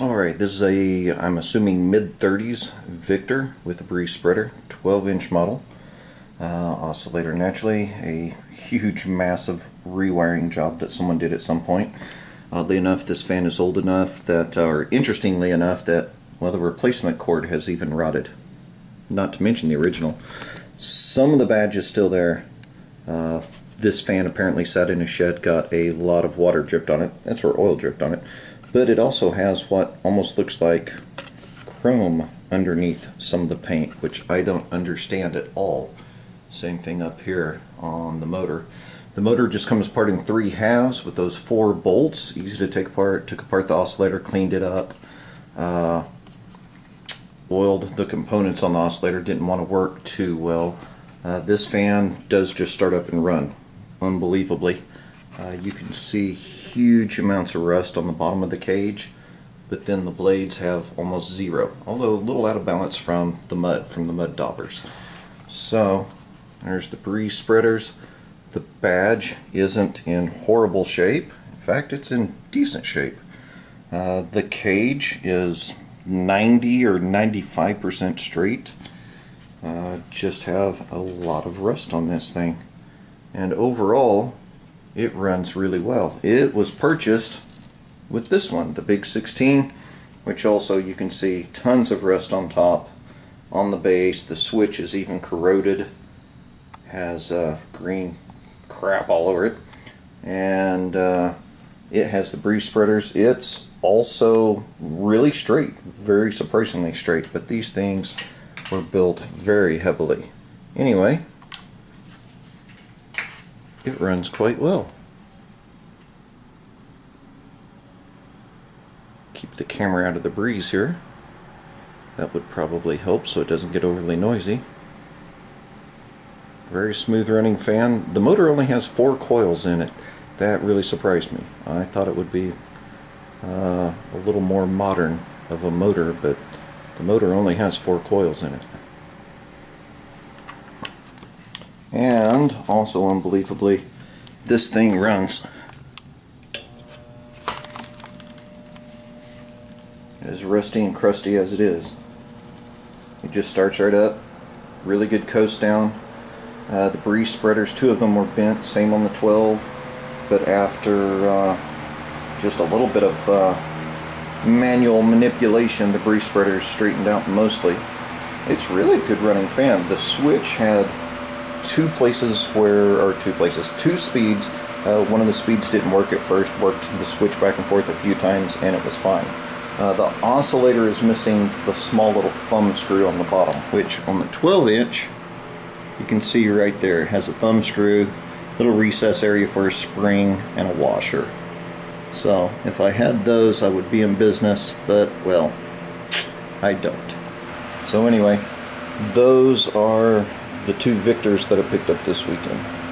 Alright, this is a, I'm assuming, mid-30s Victor with a Breeze Spreader, 12-inch model. Oscillator naturally, a huge, massive rewiring job that someone did at some point. Oddly enough, this fan is old enough that, or interestingly enough, that, well, the replacement cord has even rotted. Not to mention the original. Some of the badge is still there. This fan apparently sat in a shed, got a lot of water dripped on it. That's where oil dripped on it. But it also has what almost looks like chrome underneath some of the paint, which I don't understand at all. Same thing up here on the motor. The motor just comes apart in 3 halves with those 4 bolts. Easy to take apart. Took apart the oscillator, cleaned it up, oiled the components on the oscillator. Didn't want to work too well. This fan does just start up and run, unbelievably. You can see huge amounts of rust on the bottom of the cage, but then the blades have almost zero, although a little out of balance from the mud daubers. So there's the Breeze Spreaders. The badge isn't in horrible shape. In fact, it's in decent shape. The cage is 90 or 95% straight. Just have a lot of rust on this thing, and overall it runs really well. It was purchased with this one, the Big 16, which also you can see tons of rust on top, on the base. The switch is even corroded, has green crap all over it, and it has the Breeze Spreaders. It's also really straight, very surprisingly straight, but these things were built very heavily. Anyway, it runs quite well. Keep the camera out of the breeze here. That would probably help so it doesn't get overly noisy. Very smooth running fan. The motor only has 4 coils in it. That really surprised me. I thought it would be a little more modern of a motor, but the motor only has 4 coils in it. And also, unbelievably, this thing runs as rusty and crusty as it is. It just starts right up. Really good coast down. The Breeze Spreaders, 2 of them were bent, same on the 12, but after just a little bit of manual manipulation, the Breeze Spreaders straightened out mostly. It's really a good running fan. The switch had 2 speeds. One of the speeds didn't work at first, worked the switch back and forth a few times, and it was fine. The oscillator is missing the small little thumb screw on the bottom, which on the 12-inch, you can see right there, it has a thumb screw, little recess area for a spring, and a washer. So if I had those, I would be in business, but, well, I don't. So anyway, those are the 2 Victors that I picked up this weekend.